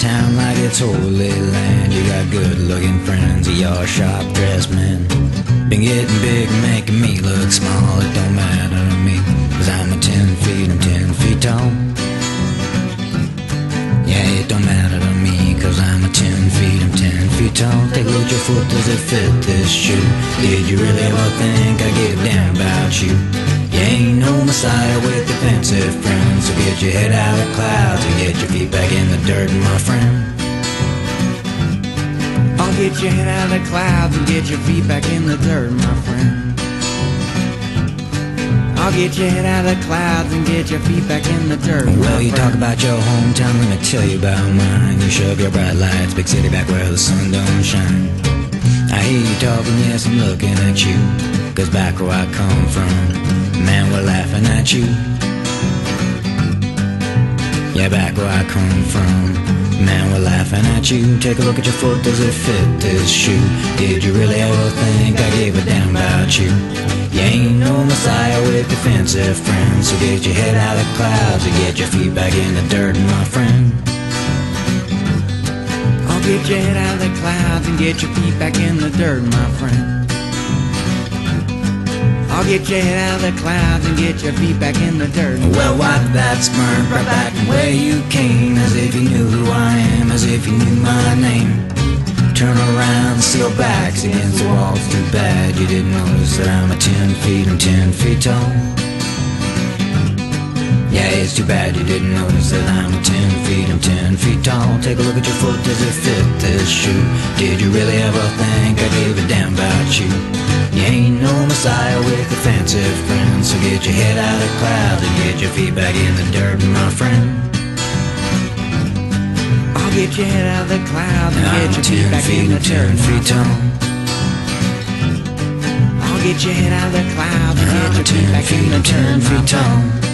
town like it's holy land. You got good looking friends, you're sharp dressed men. Been getting big, making me look small. It don't matter to me, cause I'm a 10 feet, I'm 10 feet tall. Yeah, it don't matter to me, cause I'm a 10 feet, I'm 10 feet tall. Take a look at your foot, does it fit this shoe? Did you really ever think I give a damn about you? You ain't no messiah with defensive friends, so get your head out of clouds and get your feet back in the dirt, my friend. I'll get your head out of clouds and get your feet back in the dirt, my friend. I'll get your head out of clouds and get your feet back in the dirt, my friend. Well, you talk about your hometown, let me tell you about mine. You shove your bright lights, big city back where the sun don't shine. I hear you talking, yes, I'm looking at you, cause back where I come from, man, we're laughing at you. Yeah, back where I come from, man, we're laughing at you. Take a look at your foot, does it fit this shoe? Did you really ever think I gave a damn about you? You ain't no messiah with defensive friends, so get your head out of clouds and get your feet back in the dirt, my friend. I'll get your head out of the clouds and get your feet back in the dirt, my friend. I'll get your head out of the clouds and get your feet back in the dirt. Well, wipe that smirk right back from where you came, as if you knew who I am, as if you knew my name. Turn around, see your backs against the walls. Too bad you didn't notice that I'm a 10 feet, I'm 10 feet tall. Yeah, it's too bad you didn't notice that I'm a 10 feet, I'm 10 feet tall. Take a look at your foot, does it fit this shoe? Did you really ever think I gave a damn about you? You ain't no messiah with offensive friends, so get your head out of clouds and get your feet back in the dirt, my friend. I'll get your head out of the clouds and get your feet back in the dirt, my friend. I'll get your head out of the clouds and get your feet back in the dirt, my friend.